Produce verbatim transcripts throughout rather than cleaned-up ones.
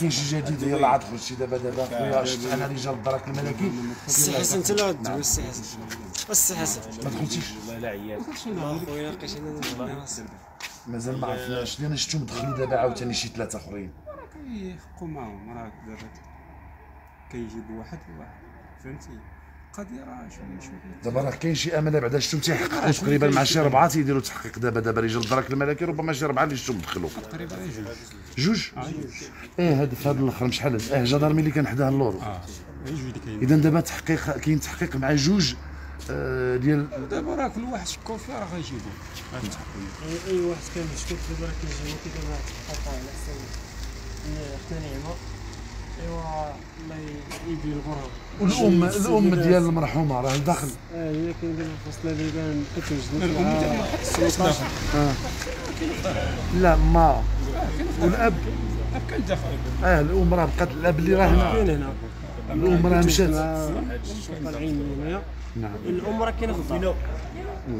كاين شي جديد. يلاه عاد خرج شي دابا دابا خويا شفت انا رجال الدرك الملكي. السي حسن انت لا تدوي. السي حسن السي حسن ما دخلتيش والله لا عيال خويا لقيت انا مازال ما عرفناش اللي انا شفتو مدخلين دابا عاوتاني شي ثلاثه اخرين كيحقوا معاهم. راك دابا كيجيب واحد واحد فهمتي قضيه راه شويه شويه دابا راه كاين شي امل بعدا شفتو تيحققوا تقريبا مع شي ربعه تيديروا تحقيق دابا دابا رجال الدرك الملكي ربما شي ربعه اللي شفتو مدخلوا تقريبا جوج جوج ايه هاد هاد الاخر شحال هاد اه جدار ملي كان حداه اللورو اه اذا دابا تحقيق كاين تحقيق مع جوج ديال دابا راه كل واحد شكون فيه راه غيجيبو اي واحد كان مشكل دابا راه كيجيبو كيديروا تحقيق على حساب اختي نعمه. ايوا الله يدير الغرام. والام الام ديال المرحومه راه داخل اه هي كاينه الفصله اللي كان كتوجد الام ديال السلطه اه لا ما والاب الاب كان داخل اه الام راه بقات الاب اللي راه هنا كاين هنا الام راه مشات طالعين هنايا. نعم الام راه كاينه في الله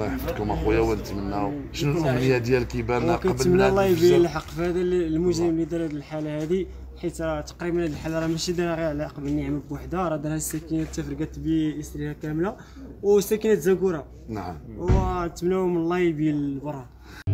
يحفظكم اخويا ونتمناو شنو الامنيه ديالك كيبان قبل نتمنى الله يبين الحق في هذا المجرم اللي دار هذه الحاله هذه حيت راه تقريبا هاد الحاله راه ماشي دايره غير على عقب النعمه بوحدها راه دارها السكينه تفرقات باسرها كامله وسكينه زاكورة. نعم ونتمناو من الله يبين البرهان.